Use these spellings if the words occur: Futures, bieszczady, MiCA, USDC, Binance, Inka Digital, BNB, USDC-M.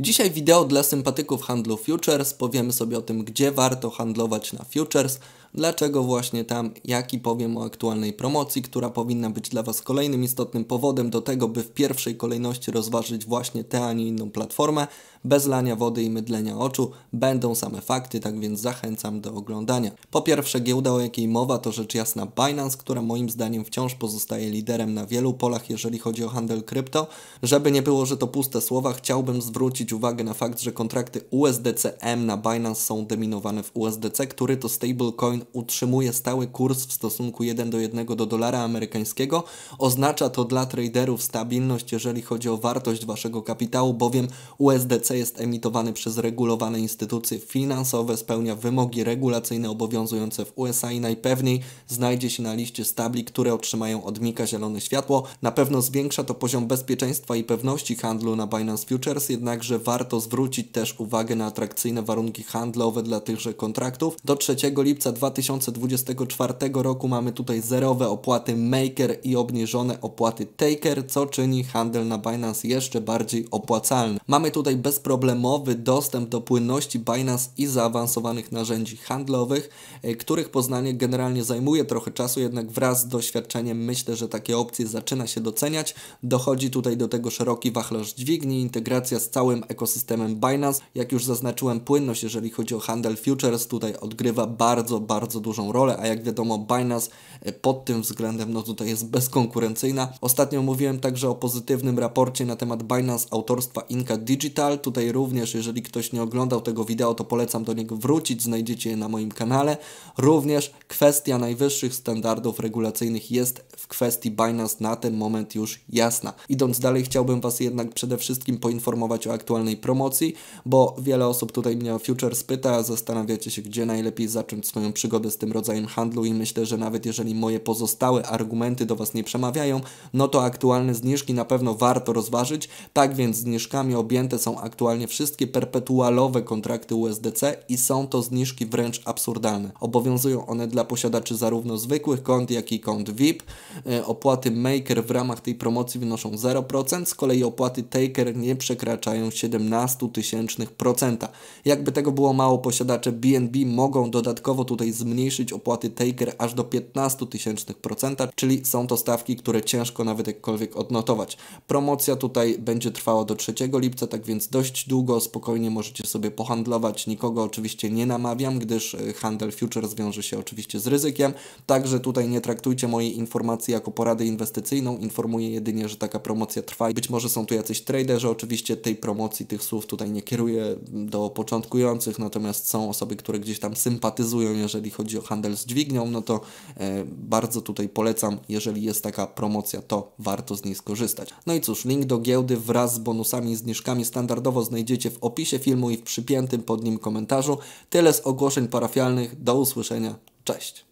Dzisiaj wideo dla sympatyków handlu futures, powiemy sobie o tym, gdzie warto handlować na futures, dlaczego właśnie tam, jak i powiem o aktualnej promocji, która powinna być dla Was kolejnym istotnym powodem do tego, by w pierwszej kolejności rozważyć właśnie tę, a nie inną platformę. Bez lania wody i mydlenia oczu będą same fakty, tak więc zachęcam do oglądania. Po pierwsze, giełda, o jakiej mowa, to rzecz jasna Binance, która moim zdaniem wciąż pozostaje liderem na wielu polach, jeżeli chodzi o handel krypto. Żeby nie było, że to puste słowa, chciałbym zwrócić uwagę na fakt, że kontrakty USDC-M na Binance są dominowane w USDC, który to stablecoin utrzymuje stały kurs w stosunku 1 do 1 do dolara amerykańskiego. Oznacza to dla traderów stabilność, jeżeli chodzi o wartość Waszego kapitału, bowiem USDC jest emitowany przez regulowane instytucje finansowe, spełnia wymogi regulacyjne obowiązujące w USA i najpewniej znajdzie się na liście stabli, które otrzymają od MiCA zielone światło. Na pewno zwiększa to poziom bezpieczeństwa i pewności handlu na Binance Futures, jednakże warto zwrócić też uwagę na atrakcyjne warunki handlowe dla tychże kontraktów. Do 3 lipca 2024 roku mamy tutaj zerowe opłaty maker i obniżone opłaty taker, co czyni handel na Binance jeszcze bardziej opłacalny. Mamy tutaj bezproblemowy dostęp do płynności Binance i zaawansowanych narzędzi handlowych, których poznanie generalnie zajmuje trochę czasu, jednak wraz z doświadczeniem myślę, że takie opcje zaczyna się doceniać. Dochodzi tutaj do tego szeroki wachlarz dźwigni, integracja z całym ekosystemem Binance. Jak już zaznaczyłem, płynność, jeżeli chodzi o handel futures, tutaj odgrywa bardzo dużą rolę, a jak wiadomo Binance pod tym względem no tutaj jest bezkonkurencyjna. Ostatnio mówiłem także o pozytywnym raporcie na temat Binance autorstwa Inka Digital. Tutaj również, jeżeli ktoś nie oglądał tego wideo, to polecam do niego wrócić, znajdziecie je na moim kanale. Również kwestia najwyższych standardów regulacyjnych jest w kwestii Binance na ten moment już jasna. Idąc dalej, chciałbym Was jednak przede wszystkim poinformować o aktualnej promocji, bo wiele osób tutaj mnie o futures pyta, zastanawiacie się, gdzie najlepiej zacząć swoją przygodę z tym rodzajem handlu i myślę, że nawet jeżeli moje pozostałe argumenty do Was nie przemawiają, no to aktualne zniżki na pewno warto rozważyć. Tak więc zniżkami objęte są aktualnie wszystkie perpetualowe kontrakty USDC i są to zniżki wręcz absurdalne. Obowiązują one dla posiadaczy zarówno zwykłych kont, jak i kont VIP. Opłaty maker w ramach tej promocji wynoszą 0%, z kolei opłaty taker nie przekraczają 0,17%. Jakby tego było mało, posiadacze BNB mogą dodatkowo tutaj zmniejszyć opłaty taker aż do 0,15%, czyli są to stawki, które ciężko nawet jakkolwiek odnotować. Promocja tutaj będzie trwała do 3 lipca, tak więc dość długo, spokojnie możecie sobie pohandlować. Nikogo oczywiście nie namawiam, gdyż handel futures wiąże się oczywiście z ryzykiem, także tutaj nie traktujcie mojej informacji jako porady inwestycyjną, informuję jedynie, że taka promocja trwa i być może są tu jacyś traderzy, oczywiście tej promocji, tych słów tutaj nie kieruję do początkujących, natomiast są osoby, które gdzieś tam sympatyzują, jeżeli chodzi o handel z dźwignią, no to bardzo tutaj polecam, jeżeli jest taka promocja, to warto z niej skorzystać. No i cóż, link do giełdy wraz z bonusami i zniżkami standardowo znajdziecie w opisie filmu i w przypiętym pod nim komentarzu. Tyle z ogłoszeń parafialnych, do usłyszenia, cześć!